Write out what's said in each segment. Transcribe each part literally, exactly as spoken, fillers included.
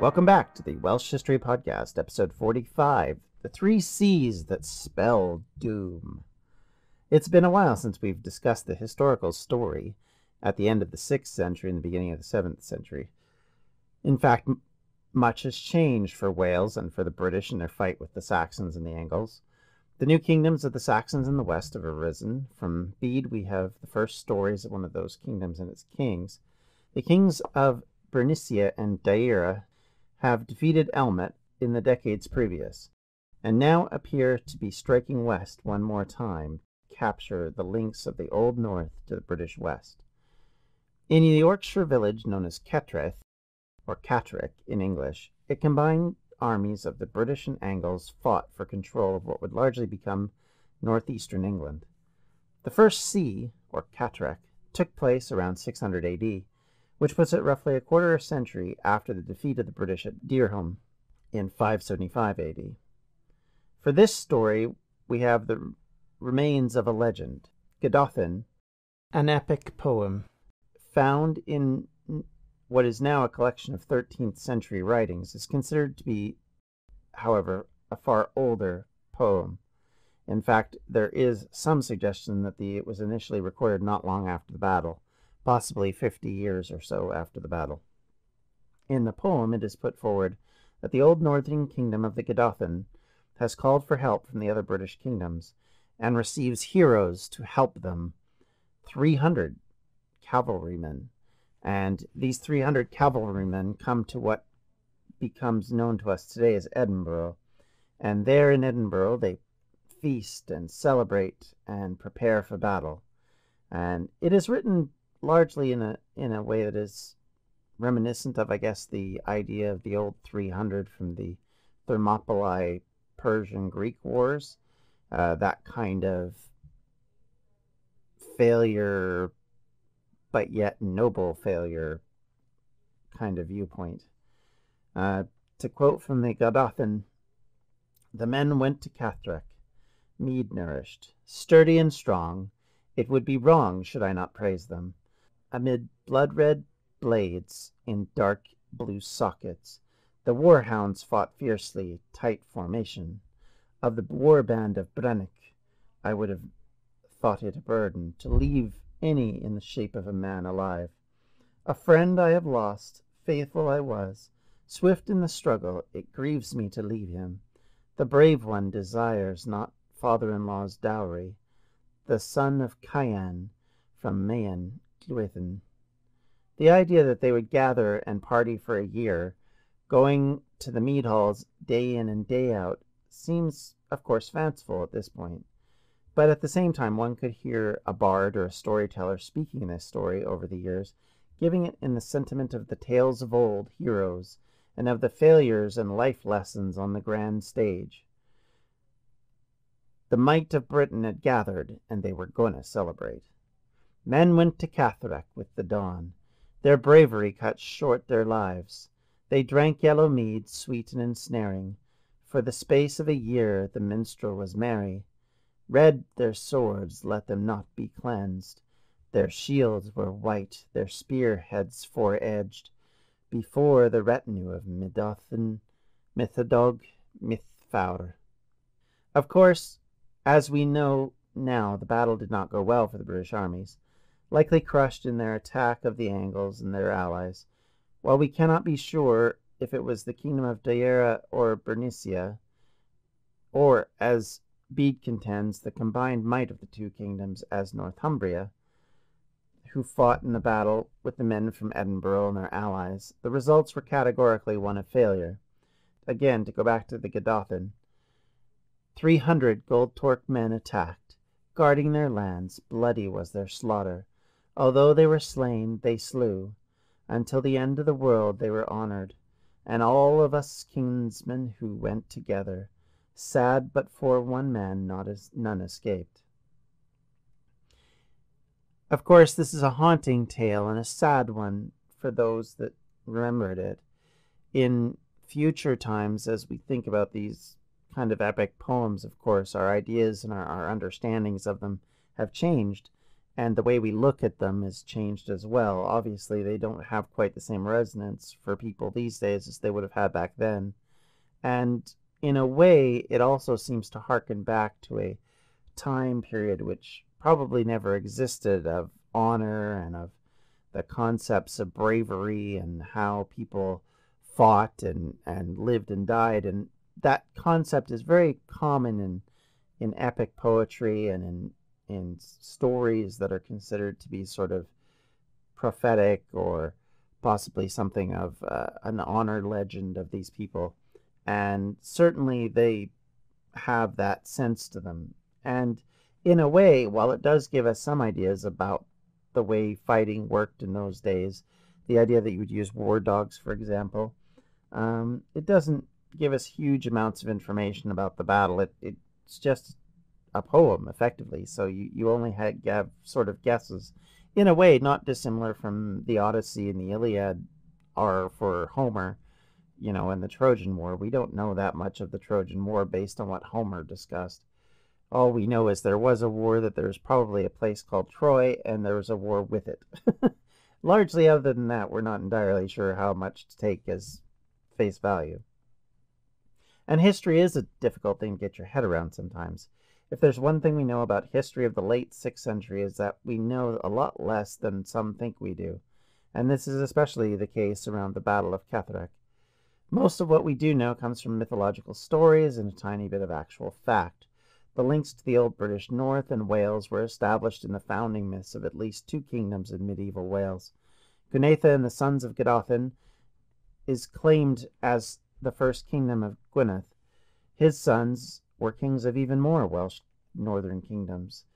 Welcome back to the Welsh History Podcast, episode forty-five, The Three C's That Spell Doom. It's been a while since we've discussed the historical story at the end of the sixth century and the beginning of the seventh century. In fact, m much has changed for Wales and for the British in their fight with the Saxons and the Angles. The new kingdoms of the Saxons in the west have arisen. From Bede, we have the first stories of one of those kingdoms and its kings. The kings of Bernicia and Deira have defeated Elmet in the decades previous, and now appear to be striking west one more time, capture the links of the Old North to the British West. In the Yorkshire village known as Catraeth, or Catrick in English, it combined armies of the British and Angles fought for control of what would largely become northeastern England. The first siege, or Catrick, took place around six hundred A D, which puts it roughly a quarter of a century after the defeat of the British at Deerham in five seventy-five A D. For this story, we have the remains of a legend, Gododdin, an epic poem found in what is now a collection of thirteenth century writings, is considered to be, however, a far older poem. In fact, there is some suggestion that the, it was initially recorded not long after the battle, possibly fifty years or so after the battle. In the poem, it is put forward that the old northern kingdom of the Gododdin has called for help from the other British kingdoms and receives heroes to help them, three hundred cavalrymen. And these three hundred cavalrymen come to what becomes known to us today as Edinburgh. And there in Edinburgh, they feast and celebrate and prepare for battle. And it is written largely in a, in a way that is reminiscent of, I guess, the idea of the old three hundred from the Thermopylae Persian-Greek wars. Uh, that kind of failure, but yet noble failure kind of viewpoint. Uh, to quote from the Gododdin, "The men went to Catrick, mead nourished, sturdy and strong. It would be wrong should I not praise them. Amid blood-red blades in dark blue sockets, the warhounds fought fiercely, tight formation. Of the warband of Brennick, I would have thought it a burden to leave any in the shape of a man alive. A friend I have lost, faithful I was, swift in the struggle, it grieves me to leave him. The brave one desires not father-in-law's dowry, the son of Cayenne from Mayen, Gwynedd." The idea that they would gather and party for a year, going to the mead halls day in and day out, seems, of course, fanciful at this point. But at the same time, one could hear a bard or a storyteller speaking this story over the years, giving it in the sentiment of the tales of old heroes and of the failures and life lessons on the grand stage. The might of Britain had gathered, and they were going to celebrate. Men went to Catrick with the dawn. Their bravery cut short their lives. They drank yellow mead, sweet and ensnaring. For the space of a year the minstrel was merry. Red their swords, let them not be cleansed. Their shields were white, their spear-heads four-edged, before the retinue of middothen, mythodog, mythfaur. Of course, as we know now, the battle did not go well for the British armies, likely crushed in their attack of the Angles and their allies. While we cannot be sure if it was the kingdom of Deira or Bernicia, or, as Bede contends, the combined might of the two kingdoms as Northumbria, who fought in the battle with the men from Edinburgh and their allies, the results were categorically one of failure. Again, to go back to the Gododdin, three hundred gold-torque men attacked, guarding their lands, bloody was their slaughter. Although they were slain, they slew. Until the end of the world they were honoured, and all of us kinsmen who went together, sad but for one man, not as none escaped. Of course, this is a haunting tale and a sad one for those that remembered it. In future times, as we think about these kind of epic poems, of course, our ideas and our, our understandings of them have changed, and the way we look at them has changed as well. Obviously, they don't have quite the same resonance for people these days as they would have had back then. And in a way, it also seems to harken back to a time period which probably never existed, of honor and of the concepts of bravery and how people fought and, and lived and died. And that concept is very common in, in epic poetry and in in stories that are considered to be sort of prophetic or possibly something of uh, an honor legend of these people. And certainly they have that sense to them. And in a way, while it does give us some ideas about the way fighting worked in those days, the idea that you would use war dogs, for example, um, it doesn't give us huge amounts of information about the battle. It, it it's just a poem, effectively, so you, you only had, have sort of guesses, in a way not dissimilar from the Odyssey and the Iliad are for Homer, you know, and the Trojan War. We don't know that much of the Trojan War based on what Homer discussed. All we know is there was a war, that there was probably a place called Troy, and there was a war with it. Largely, other than that, we're not entirely sure how much to take as face value. And history is a difficult thing to get your head around sometimes. If there's one thing we know about history of the late sixth century, is that we know a lot less than some think we do. And this is especially the case around the Battle of Catrick. Most of what we do know comes from mythological stories and a tiny bit of actual fact. The links to the old British North and Wales were established in the founding myths of at least two kingdoms in medieval Wales. Gwynedd and the sons of Gododdin is claimed as the first kingdom of Gwynedd. His sons were kings of even more Welsh northern kingdoms.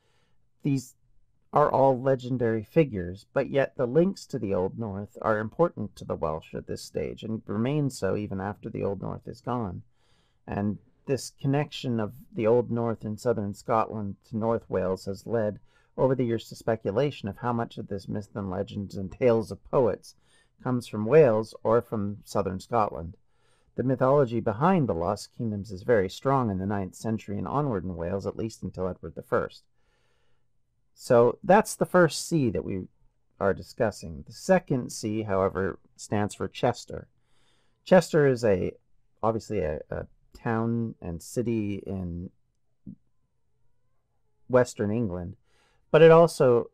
These are all legendary figures, but yet the links to the Old North are important to the Welsh at this stage and remain so even after the Old North is gone. And this connection of the Old North in southern Scotland to North Wales has led over the years to speculation of how much of this myth and legends and tales of poets comes from Wales or from southern Scotland. The mythology behind the Lost Kingdoms is very strong in the ninth century and onward in Wales, at least until Edward the First. So that's the first C that we are discussing. The second C, however, stands for Chester. Chester is a obviously a, a town and city in Western England, but it also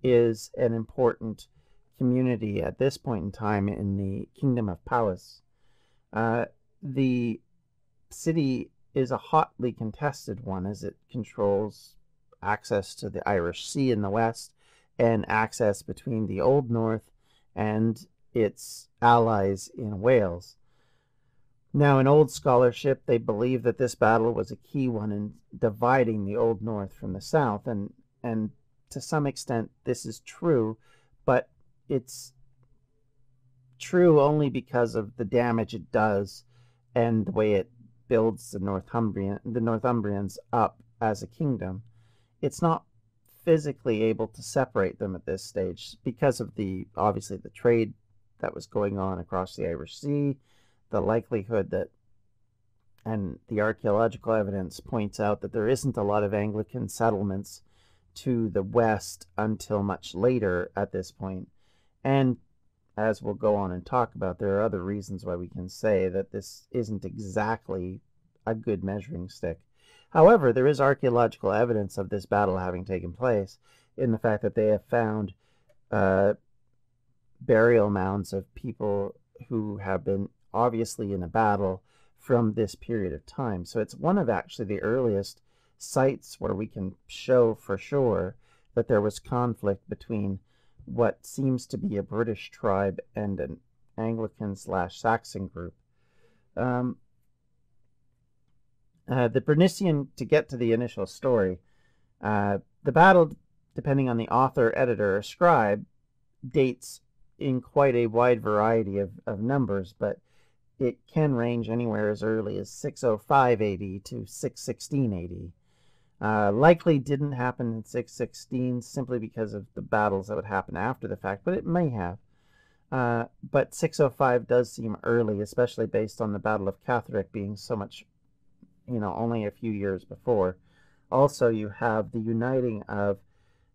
is an important community at this point in time in the Kingdom of Powys. Uh, the city is a hotly contested one, as it controls access to the Irish Sea in the west and access between the Old North and its allies in Wales. Now, in old scholarship, they believe that this battle was a key one in dividing the Old North from the South, and, and to some extent this is true, but it's true only because of the damage it does and the way it builds the Northumbrian, the Northumbrians up as a kingdom. It's not physically able to separate them at this stage because of the, obviously, the trade that was going on across the Irish Sea, the likelihood that, and the archaeological evidence points out that there isn't a lot of Anglican settlements to the west until much later at this point. And as we'll go on and talk about, there are other reasons why we can say that this isn't exactly a good measuring stick. However, there is archaeological evidence of this battle having taken place in the fact that they have found uh, burial mounds of people who have been obviously in a battle from this period of time. So it's one of actually the earliest sites where we can show for sure that there was conflict between what seems to be a British tribe and an Anglican slash Saxon group. Um, uh, the Bernician, to get to the initial story, uh, the battle, depending on the author, editor, or scribe, dates in quite a wide variety of, of numbers, but it can range anywhere as early as six oh five A D to six sixteen A D. Uh, likely didn't happen in six sixteen simply because of the battles that would happen after the fact, but it may have. Uh, but six oh five does seem early, especially based on the Battle of Catrick being so much, you know, only a few years before. Also, you have the uniting of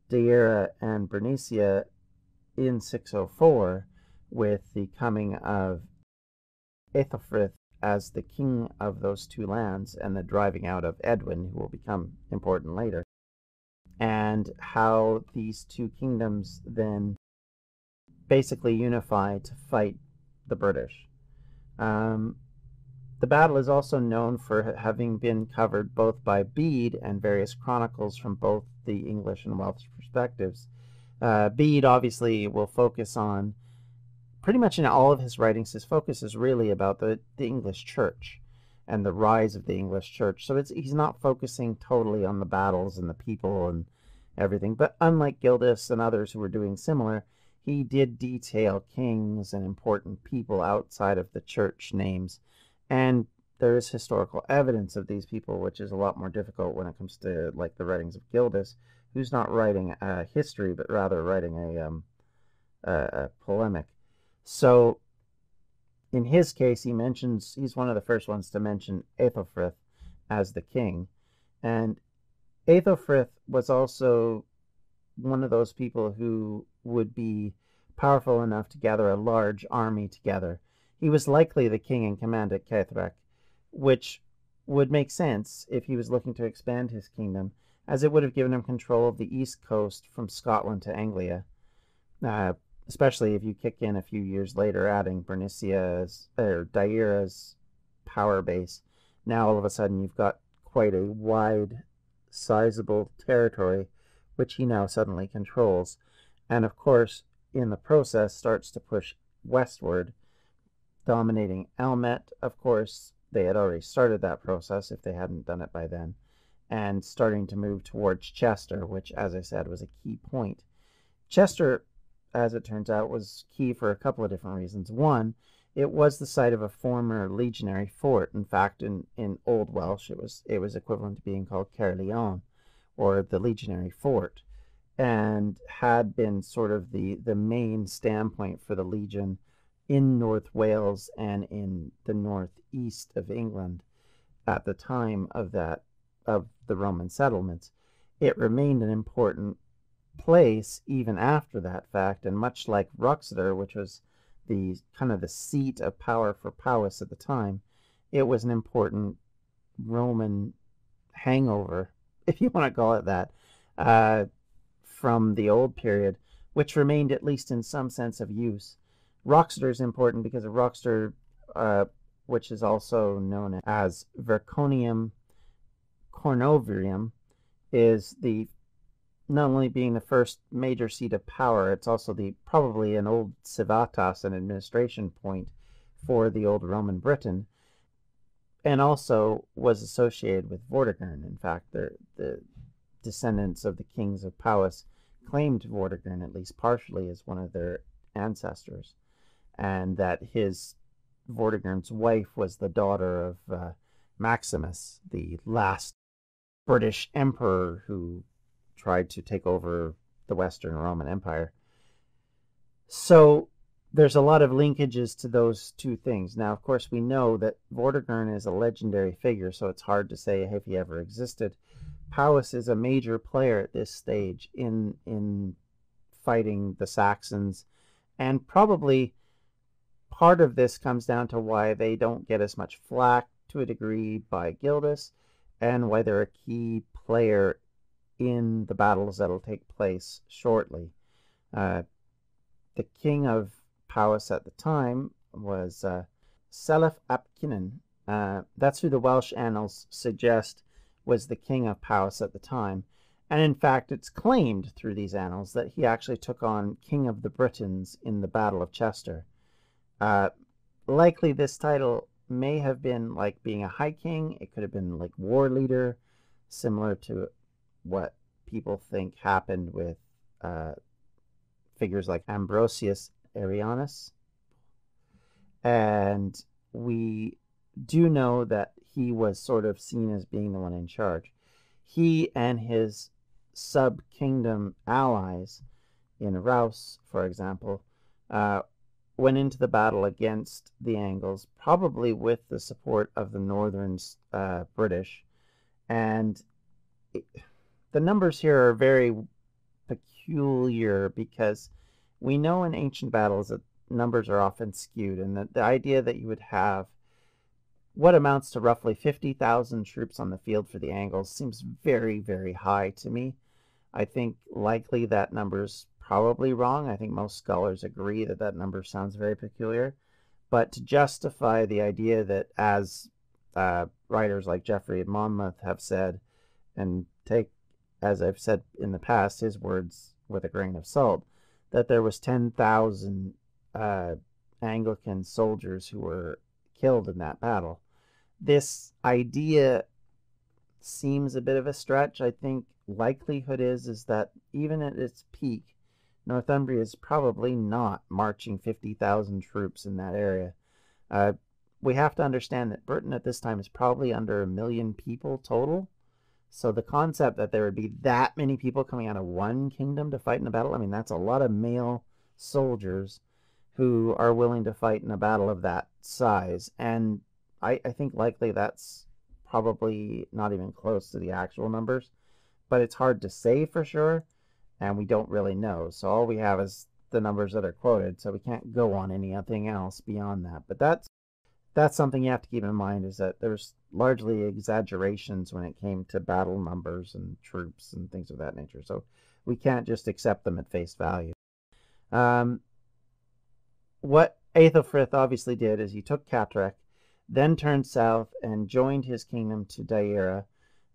Deira and Bernicia in six oh four with the coming of Aethelfrith as the king of those two lands and the driving out of Edwin, who will become important later, and how these two kingdoms then basically unify to fight the British. Um, the battle is also known for having been covered both by Bede and various chronicles from both the English and Welsh perspectives. Uh, Bede obviously will focus on, pretty much in all of his writings, his focus is really about the, the English church and the rise of the English church. So it's, he's not focusing totally on the battles and the people and everything. But unlike Gildas and others who were doing similar, he did detail kings and important people outside of the church names. And there is historical evidence of these people, which is a lot more difficult when it comes to, like, the writings of Gildas, who's not writing a history, but rather writing a, um, a, a polemic. So in his case, he mentions, he's one of the first ones to mention Aethelfrith as the king. And Aethelfrith was also one of those people who would be powerful enough to gather a large army together. He was likely the king in command at Catrick, which would make sense if he was looking to expand his kingdom, as it would have given him control of the east coast from Scotland to Anglia, uh, especially if you kick in a few years later, adding Bernicia's, or Deira's power base. Now all of a sudden you've got quite a wide, sizable territory, which he now suddenly controls. And of course, in the process, starts to push westward, dominating Elmet. Of course, they had already started that process, if they hadn't done it by then, and starting to move towards Chester, which, as I said, was a key point. Chester, as it turns out, was key for a couple of different reasons. One, it was the site of a former legionary fort. In fact, in, in Old Welsh, it was it was equivalent to being called Caerleon, or the legionary fort, and had been sort of the, the main standpoint for the legion in North Wales and in the northeast of England at the time of that of the Roman settlements. It remained an important place even after that fact, and much like Wroxeter, which was the kind of the seat of power for Powys at the time, it was an important Roman hangover, if you want to call it that, uh, from the old period, which remained at least in some sense of use. Wroxeter is important because of Wroxeter, uh, which is also known as Verconium. Cornovium is the not only being the first major seat of power, it's also the probably an old civitas, an administration point for the old Roman Britain, and also was associated with Vortigern. In fact, the, the descendants of the kings of Powys claimed Vortigern, at least partially, as one of their ancestors, and that his Vortigern's wife was the daughter of uh, Maximus, the last British emperor who tried to take over the Western Roman Empire. So there's a lot of linkages to those two things. Now, of course, we know that Vortigern is a legendary figure, so it's hard to say if he ever existed. Powys is a major player at this stage in in fighting the Saxons, and probably part of this comes down to why they don't get as much flack to a degree by Gildas, and why they're a key player in the battles that'll take place shortly. Uh, the king of Powys at the time was uh, Selyf ap Cynan. Uh, that's who the Welsh annals suggest was the king of Powys at the time. And in fact, it's claimed through these annals that he actually took on King of the Britons in the Battle of Chester. Uh, likely this title may have been like being a high king. It could have been like war leader, similar to what people think happened with uh, figures like Ambrosius Arianus. And we do know that he was sort of seen as being the one in charge. He and his sub-kingdom allies in Rouse, for example, uh, went into the battle against the Angles, probably with the support of the northern uh, British. And it, the numbers here are very peculiar because we know in ancient battles that numbers are often skewed, and that the idea that you would have what amounts to roughly fifty thousand troops on the field for the Angles seems very, very high to me. I think likely that number's probably wrong. I think most scholars agree that that number sounds very peculiar. But to justify the idea that, as uh, writers like Geoffrey of Monmouth have said, and take, as I've said in the past, his words with a grain of salt, that there was ten thousand uh, Anglican soldiers who were killed in that battle. This idea seems a bit of a stretch. I think likelihood is is that even at its peak, Northumbria is probably not marching fifty thousand troops in that area. Uh, we have to understand that Britain at this time is probably under a million people total. So the concept that there would be that many people coming out of one kingdom to fight in a battle, I mean, that's a lot of male soldiers who are willing to fight in a battle of that size. And I, I think likely that's probably not even close to the actual numbers. But it's hard to say for sure, and we don't really know. So all we have is the numbers that are quoted, so we can't go on anything else beyond that. But that's, that's something you have to keep in mind, is that there's largely exaggerations when it came to battle numbers and troops and things of that nature. So we can't just accept them at face value. Um, what Aethelfrith obviously did is he took Catrick, then turned south and joined his kingdom to Deira,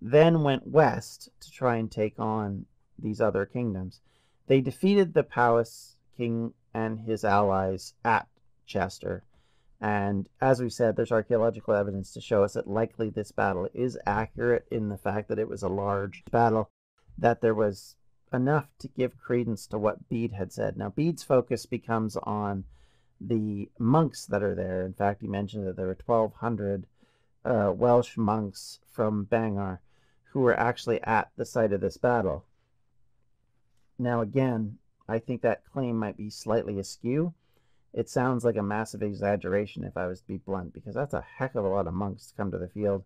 then went west to try and take on these other kingdoms. They defeated the Powys king and his allies at Chester, and as we said, there's archaeological evidence to show us that likely this battle is accurate in the fact that it was a large battle, that there was enough to give credence to what Bede had said. Now, Bede's focus becomes on the monks that are there. In fact, he mentioned that there were twelve hundred uh, Welsh monks from Bangor who were actually at the site of this battle. Now, again, I think that claim might be slightly askew. It sounds like a massive exaggeration, if I was to be blunt, because that's a heck of a lot of monks to come to the field.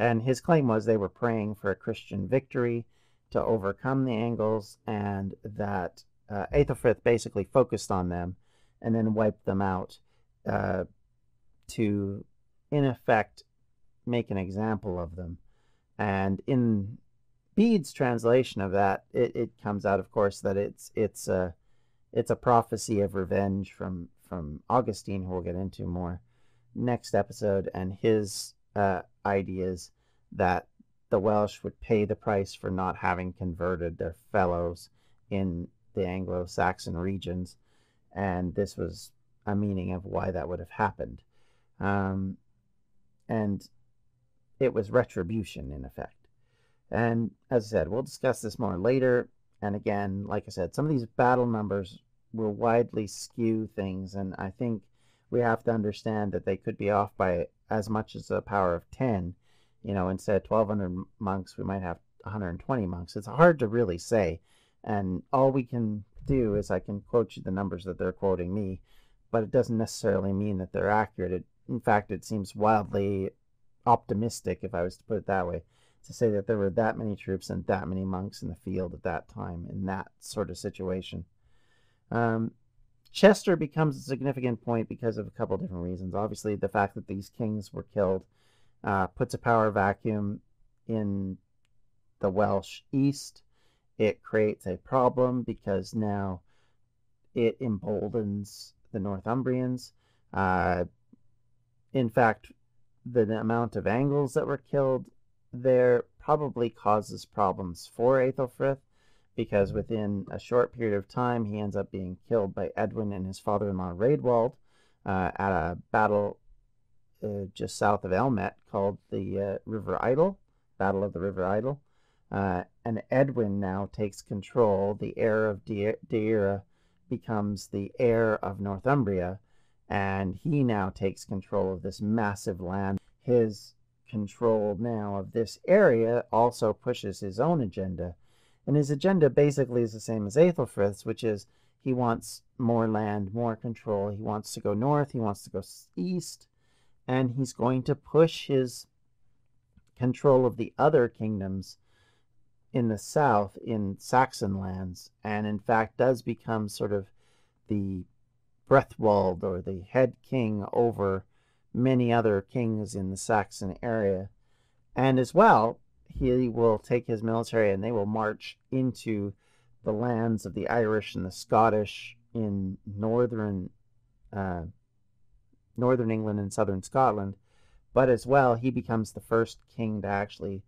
And his claim was they were praying for a Christian victory to overcome the Angles, and that uh, Aethelfrith basically focused on them and then wiped them out uh, to, in effect, make an example of them. And in Bede's translation of that, it, it comes out, of course, that it's it's a it's a prophecy of revenge from from Augustine, who we'll get into more next episode, and his uh, ideas that the Welsh would pay the price for not having converted their fellows in the Anglo-Saxon regions, and this was a meaning of why that would have happened, um, and it was retribution in effect. And as I said, we'll discuss this more later. And again, like I said, some of these battle numbers will widely skew things. And I think we have to understand that they could be off by as much as the power of ten. You know, instead of twelve hundred monks, we might have one hundred twenty monks. It's hard to really say. And all we can do is I can quote you the numbers that they're quoting me, but it doesn't necessarily mean that they're accurate. It, in fact, it seems wildly optimistic, if I was to put it that way, to say that there were that many troops and that many monks in the field at that time in that sort of situation. Um, Chester becomes a significant point because of a couple different reasons. Obviously, the fact that these kings were killed uh, puts a power vacuum in the Welsh East. It creates a problem because now it emboldens the Northumbrians. Uh, in fact, the amount of Angles that were killed there probably causes problems for Aethelfrith, because within a short period of time he ends up being killed by Edwin and his father-in-law Raedwald uh, at a battle uh, just south of Elmet called the uh, River Idle, Battle of the River Idle. Uh, and Edwin now takes control. The heir of De Deira becomes the heir of Northumbria, and he now takes control of this massive land. His control now of this area also pushes his own agenda, and his agenda basically is the same as Aethelfrith's, which is he wants more land, more control. He wants to go north, he wants to go east, and he's going to push his control of the other kingdoms in the south in Saxon lands, and in fact does become sort of the bretwald, or the head king over many other kings in the Saxon area. And as well, he will take his military and they will march into the lands of the Irish and the Scottish in northern uh, northern England and southern Scotland. But as well, he becomes the first king to actually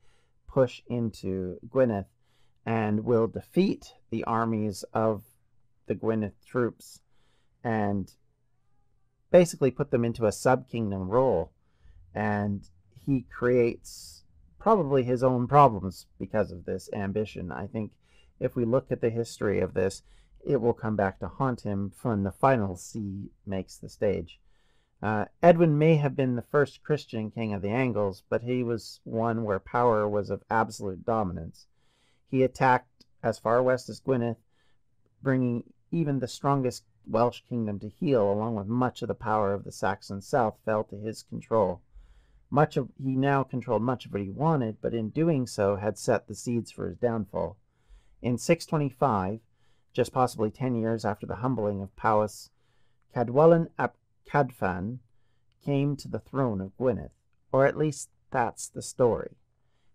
push into Gwynedd and will defeat the armies of the Gwynedd troops and basically put them into a sub-kingdom role. And he creates probably his own problems because of this ambition. I think if we look at the history of this, it will come back to haunt him when the final C makes the stage. Uh, Edwin may have been the first Christian king of the Angles, but he was one where power was of absolute dominance. He attacked as far west as Gwynedd, bringing even the strongest Welsh kingdom to heel, along with much of the power of the Saxon south fell to his control. Much of he now controlled much of what he wanted, but in doing so had set the seeds for his downfall. In six twenty-five, just possibly ten years after the humbling of Powys, Cadwallon ap Cadfan came to the throne of Gwynedd, or at least that's the story.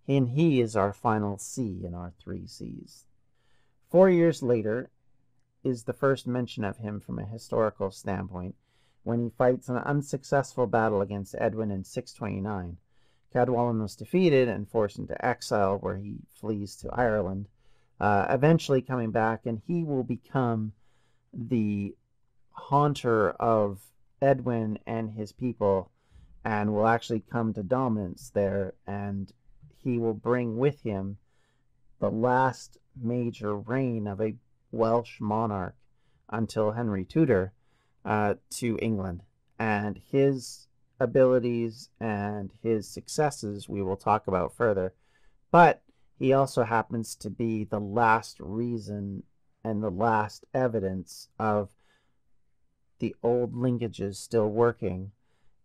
And he is our final C in our three C's. Four years later is the first mention of him from a historical standpoint, when he fights an unsuccessful battle against Edwin in six twenty-nine. Cadwallon was defeated and forced into exile, where he flees to Ireland, uh, eventually coming back, and he will become the haunter of Edwin and his people, and will actually come to dominance there, and he will bring with him the last major reign of a Welsh monarch until Henry Tudor uh, to England. And his abilities and his successes we will talk about further, but he also happens to be the last reason and the last evidence of the old linkages still working.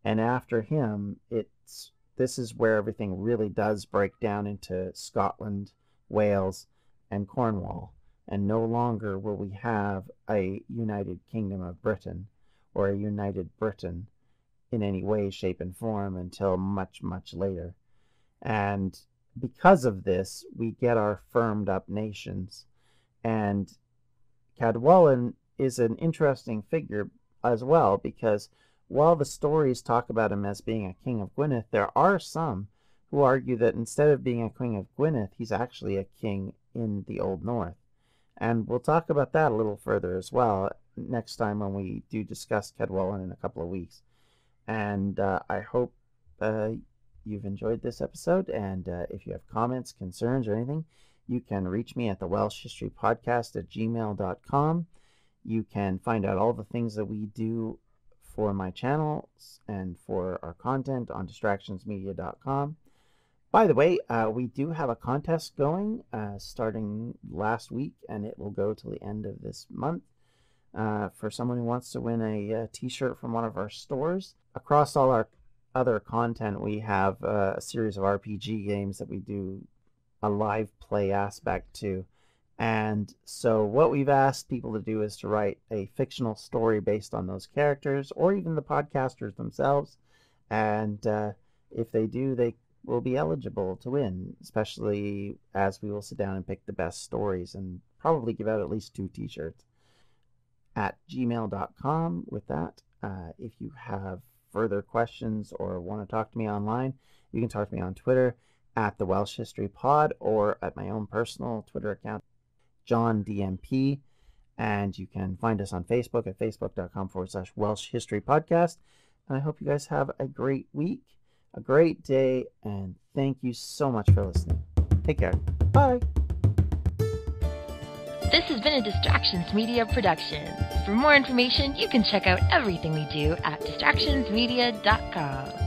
And after him, it's this is where everything really does break down into Scotland, Wales, and Cornwall, and no longer will we have a United Kingdom of Britain or a United Britain in any way, shape, and form until much, much later. And because of this, we get our firmed up nations. And Cadwallon is an interesting figure as well, because while the stories talk about him as being a king of Gwynedd, there are some who argue that instead of being a king of Gwynedd, he's actually a king in the Old North. And we'll talk about that a little further as well next time when we do discuss Cadwallon in a couple of weeks. And uh, I hope uh, you've enjoyed this episode, and uh, if you have comments, concerns, or anything, you can reach me at the Welsh History Podcast at gmail dot com. You can find out all the things that we do for my channels and for our content on distractions media dot com. By the way, uh, we do have a contest going uh, starting last week, and it will go till the end of this month uh, for someone who wants to win a, a t-shirt from one of our stores. Across all our other content, we have uh, a series of R P G games that we do a live play aspect to. And so what we've asked people to do is to write a fictional story based on those characters, or even the podcasters themselves. And uh, if they do, they will be eligible to win, especially as we will sit down and pick the best stories and probably give out at least two t-shirts at gmail dot com. With that, uh, if you have further questions or want to talk to me online, you can talk to me on Twitter at the Welsh History Pod, or at my own personal Twitter account, John D M P, and you can find us on Facebook at facebook dot com forward slash Welsh History Podcast. And I hope you guys have a great week, a great day, and thank you so much for listening. Take care. Bye. This has been a Distractions Media production. For more information, you can check out everything we do at distractions media dot com.